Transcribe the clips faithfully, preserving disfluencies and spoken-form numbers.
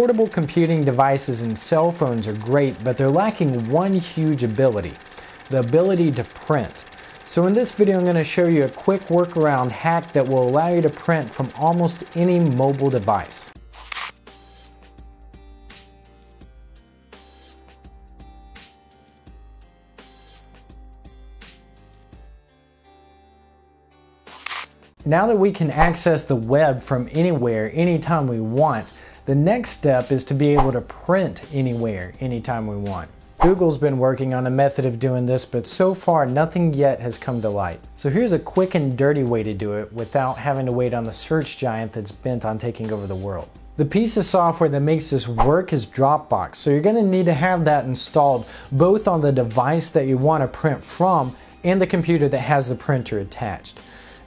Portable computing devices and cell phones are great, but they're lacking one huge ability, the ability to print. So in this video, I'm going to show you a quick workaround hack that will allow you to print from almost any mobile device. Now that we can access the web from anywhere, anytime we want, the next step is to be able to print anywhere, anytime we want. Google's been working on a method of doing this, but so far nothing yet has come to light. So here's a quick and dirty way to do it without having to wait on the search giant that's bent on taking over the world. The piece of software that makes this work is Dropbox, so you're going to need to have that installed both on the device that you want to print from and the computer that has the printer attached.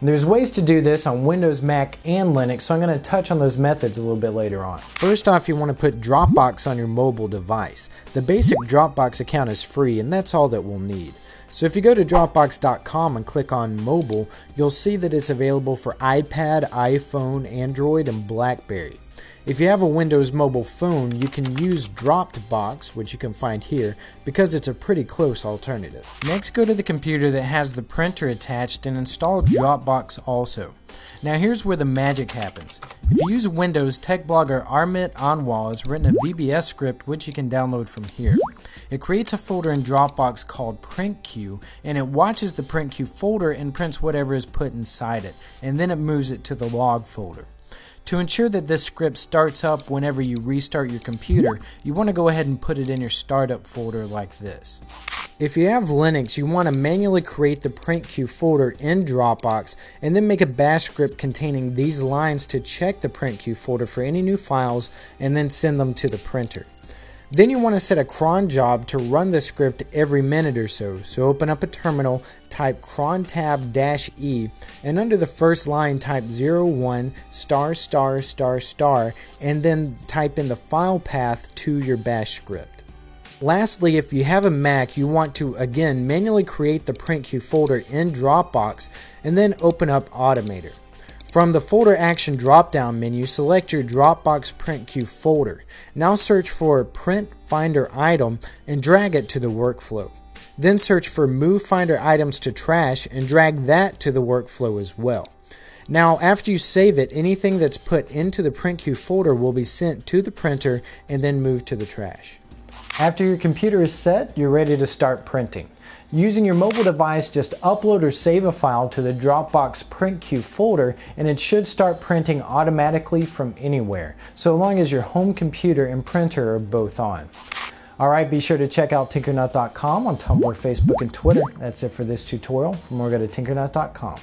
There's ways to do this on Windows, Mac, and Linux, so I'm going to touch on those methods a little bit later on. First off, you want to put Dropbox on your mobile device. The basic Dropbox account is free, and that's all that we'll need. So if you go to dropbox dot com and click on mobile, you'll see that it's available for iPad, iPhone, Android, and BlackBerry. If you have a Windows mobile phone, you can use Dropbox, which you can find here, because it's a pretty close alternative. Next, go to the computer that has the printer attached and install Dropbox also. Now here's where the magic happens. If you use Windows, tech blogger Armit Anwar has written a V B S script which you can download from here. It creates a folder in Dropbox called Print Queue, and it watches the Print Queue folder and prints whatever is put inside it, and then it moves it to the log folder. To ensure that this script starts up whenever you restart your computer, you want to go ahead and put it in your startup folder like this. If you have Linux, you want to manually create the print queue folder in Dropbox and then make a bash script containing these lines to check the print queue folder for any new files and then send them to the printer. Then you want to set a cronjob to run the script every minute or so, so open up a terminal, type crontab dash E, and under the first line type zero one star star star star, and then type in the file path to your bash script. Lastly, if you have a Mac, you want to again manually create the print queue folder in Dropbox and then open up Automator. From the folder action drop-down menu, select your Dropbox print queue folder. Now search for print finder item and drag it to the workflow. Then search for move finder items to trash and drag that to the workflow as well. Now after you save it, anything that's put into the print queue folder will be sent to the printer and then moved to the trash. After your computer is set, you're ready to start printing. Using your mobile device, just upload or save a file to the Dropbox print queue folder and it should start printing automatically from anywhere, so long as your home computer and printer are both on. Alright, be sure to check out tinkernut dot com on Tumblr, Facebook, and Twitter. That's it for this tutorial. For more, go to tinkernut dot com.